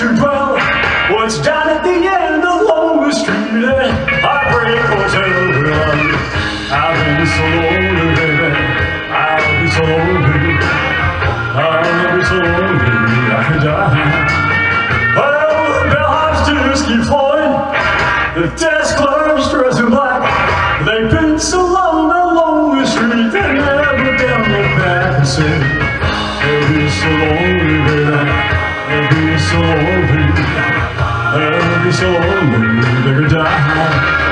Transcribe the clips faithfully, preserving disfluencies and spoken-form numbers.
to dwell. What's down at the end along the street, I pray for everyone. I've been so lonely, baby. I've been so lonely. I've been so lonely. I could die. Oh, the bellhops just keep falling. The desk clerks dressed in black. They've been so long along the street, they never down the back and said, they've been so lonely, baby. They'll be so lonely, they'll be so lonely, they could die.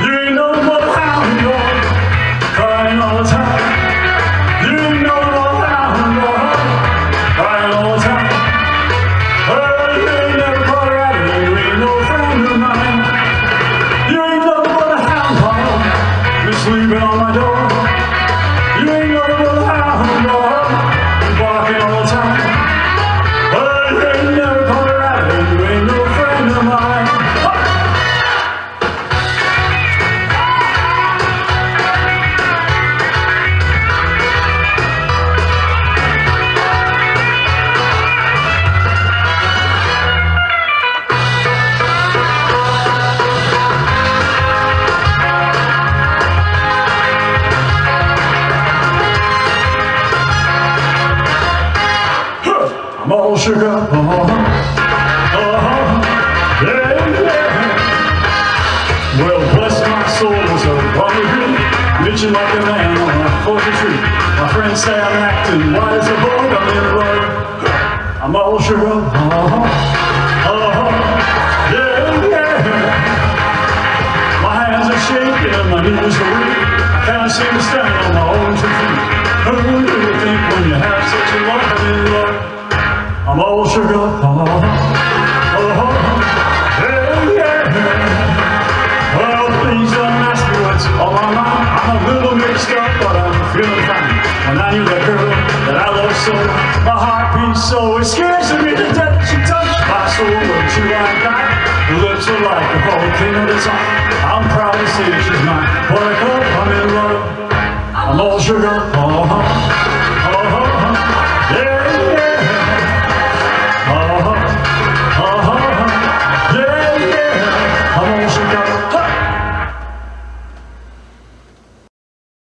You ain't no more how you are, crying all the time. You ain't no more how you are, crying all the time. Oh, you ain't never caught out, you ain't no friend of mine. You ain't no more how you are, sleeping on my door. You ain't gonna know how I'm walking all the time. But you ain't never come around, you ain't no friend of mine. I'm all shook up, uh-huh, uh-huh, yeah, yeah. Well, bless my soul, so probably good, bitching like a man on a fortune tree. My friends say I'm acting wise as a bug, I'm in the road. I'm all shook up, uh-huh, uh-huh, yeah, yeah. My hands are shaking and my knees are weak. I can't seem to stand on my own two feet. Who do you think when you have such a life, I'm in love? I'm all shook up, oh, oh, yeah, yeah. Well, please don't ask me what's on my mind. I'm a little mixed up, but I'm feeling fine. When I knew that girl that I love so, my heart beats so, it scares me to death. She touched my soul, but she like that. Her lips are like a volcano that's on. I'm proud to say she's mine. What a cup, I'm in love. I'm all shook up, oh,